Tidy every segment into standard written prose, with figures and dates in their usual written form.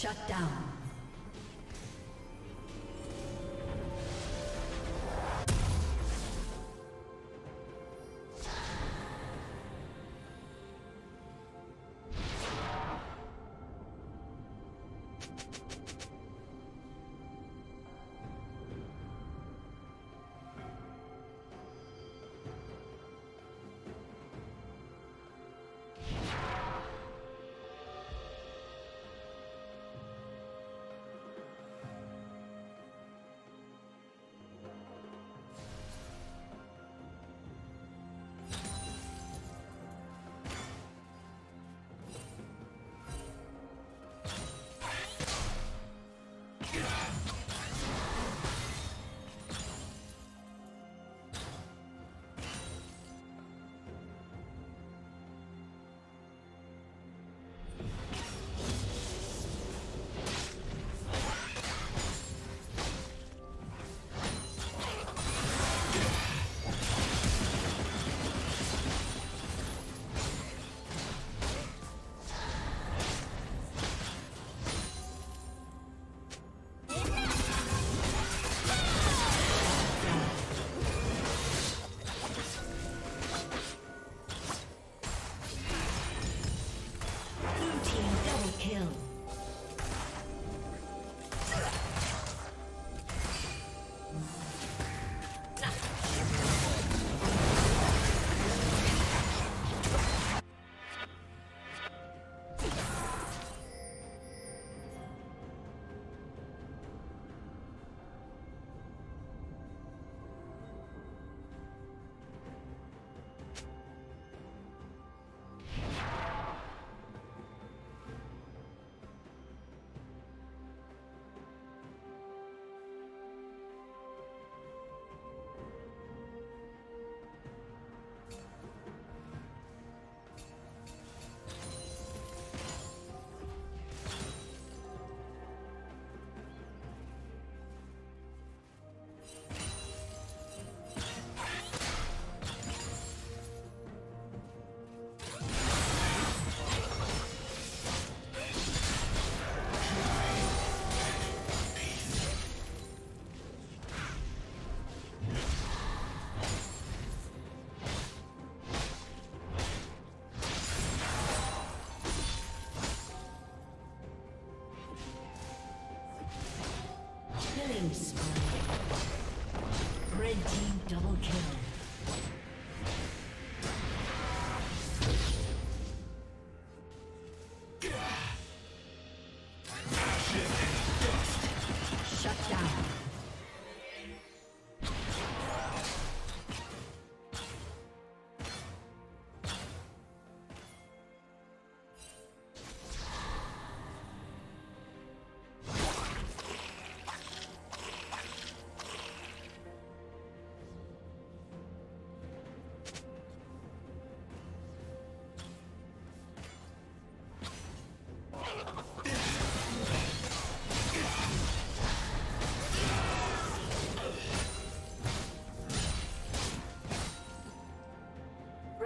Shut down. Red team double kill. The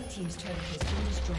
Red team's turret has been destroyed.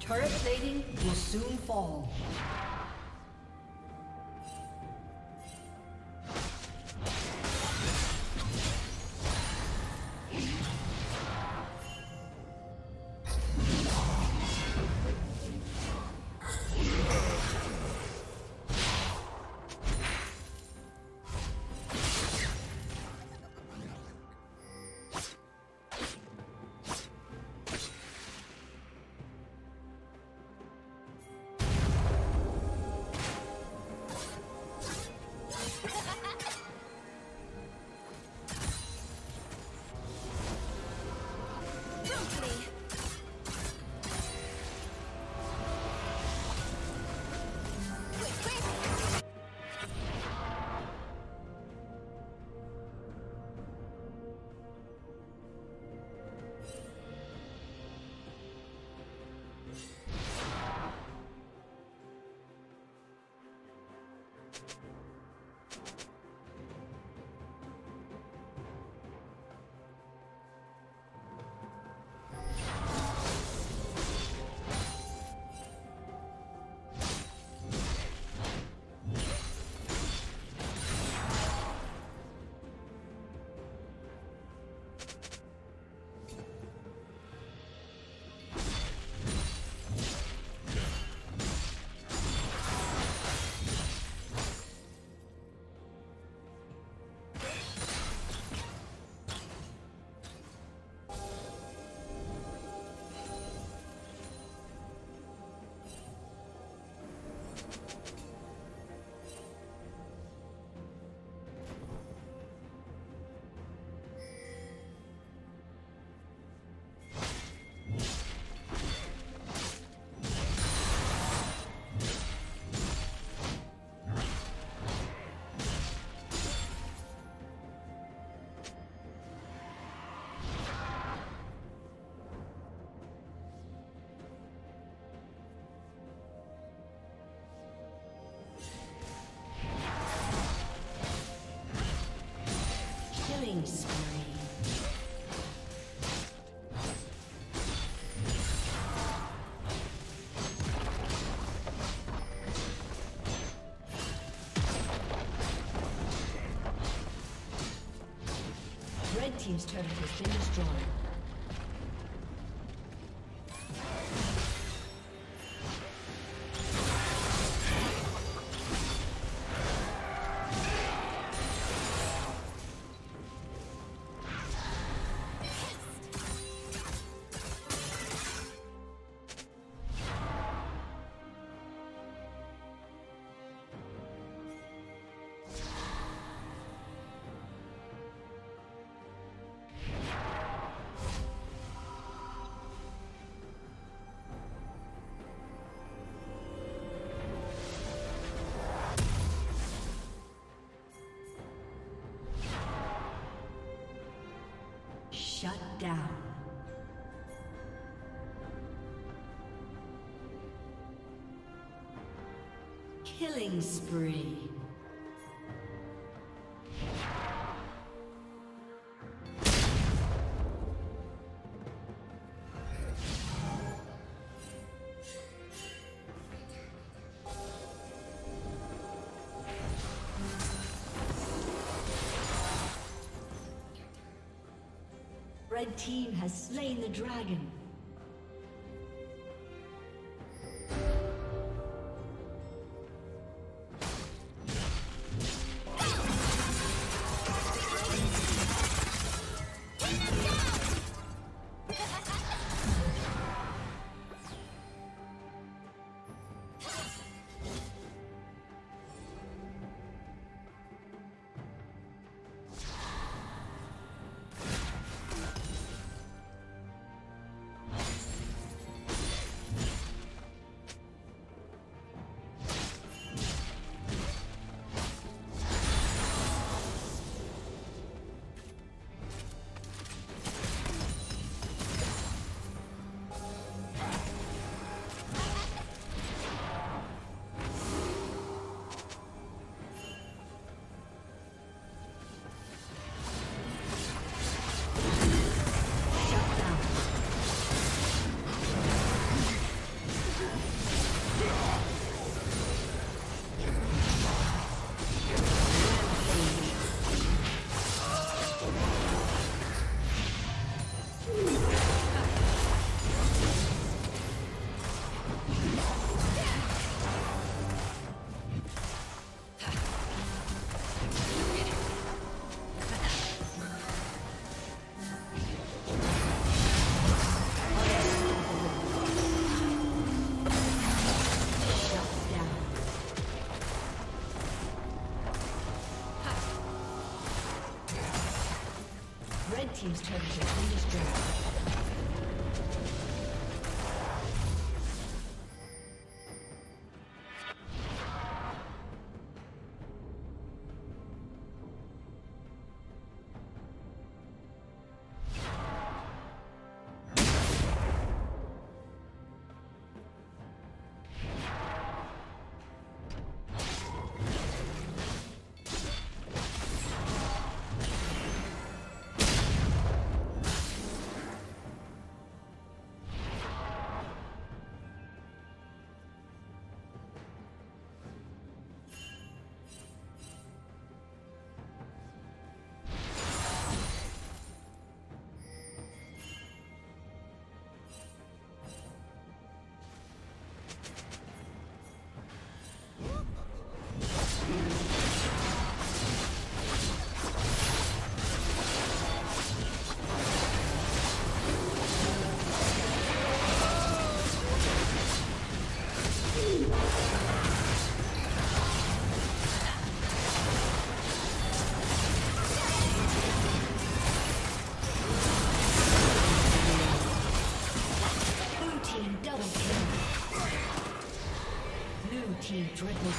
Turret plating will soon fall. Red team's turret has been destroyed. Shut down. Killing spree. Red team has slain the dragon. Red team's turret has been destroyed. Triple kill.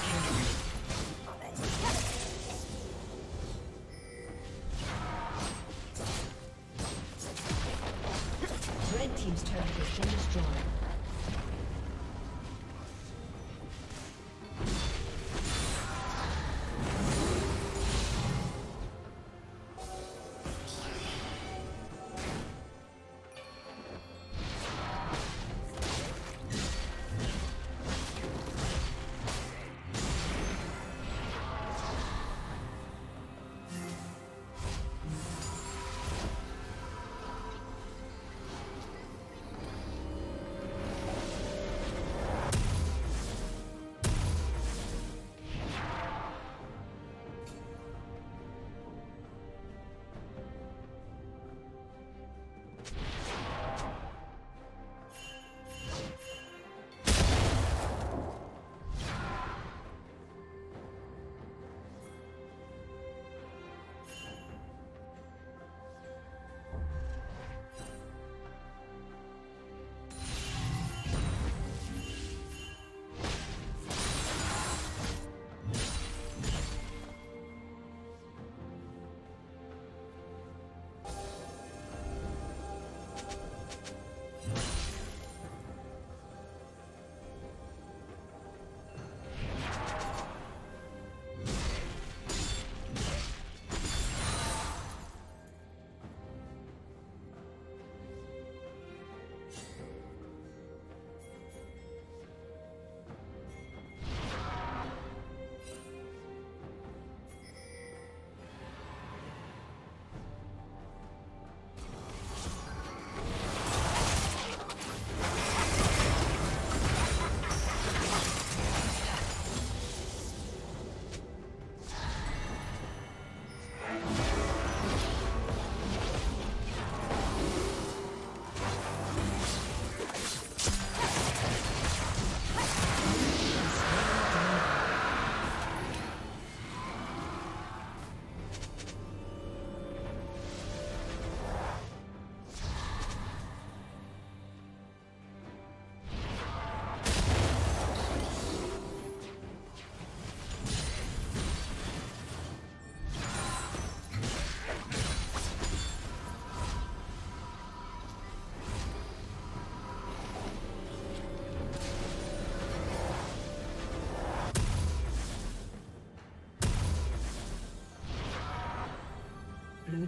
Blue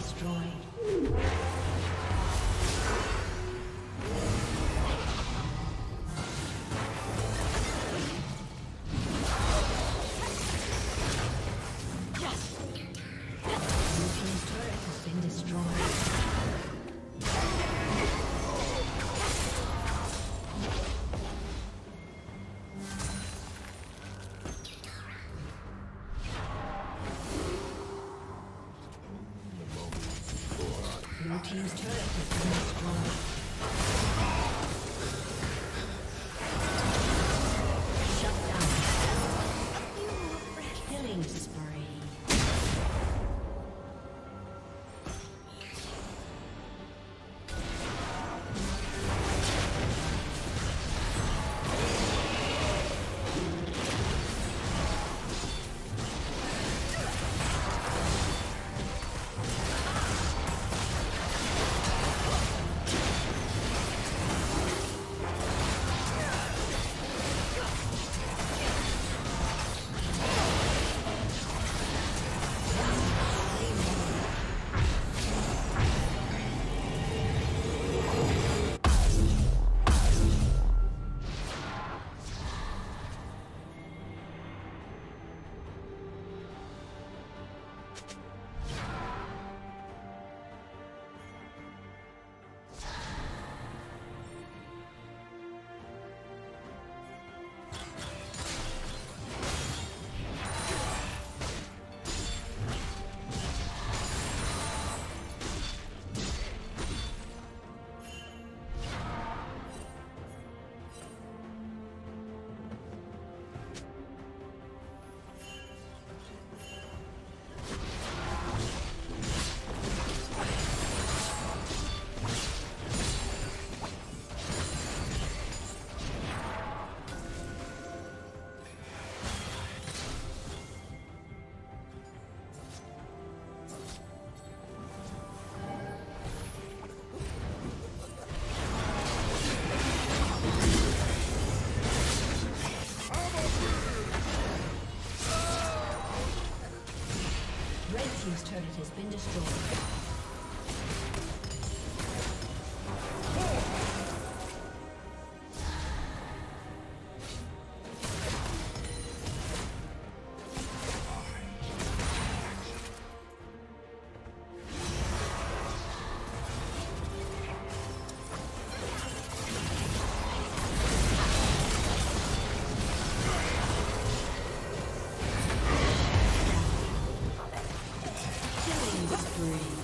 Destroyed. Blue team's turret has been destroyed. His turret has been destroyed. Three.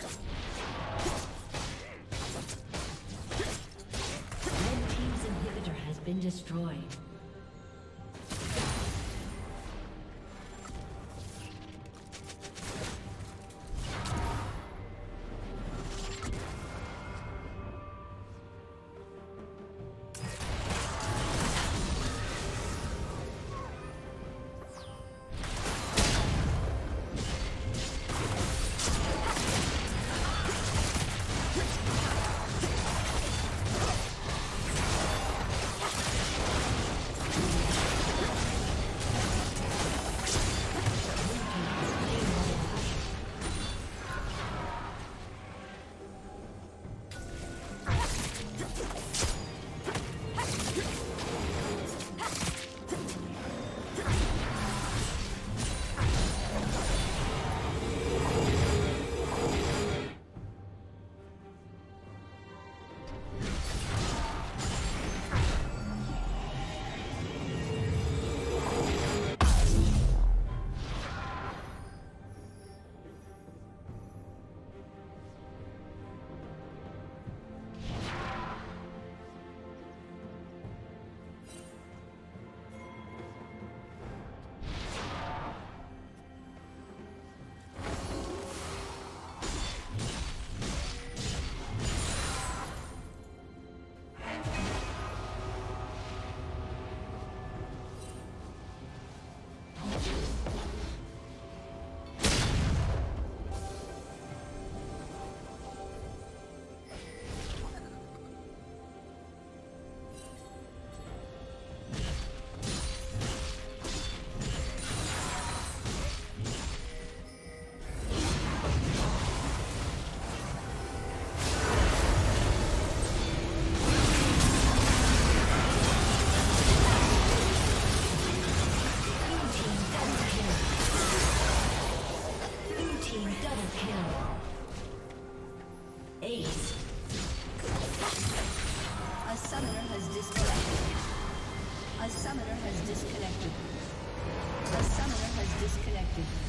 team's inhibitor has been destroyed. A summoner has disconnected.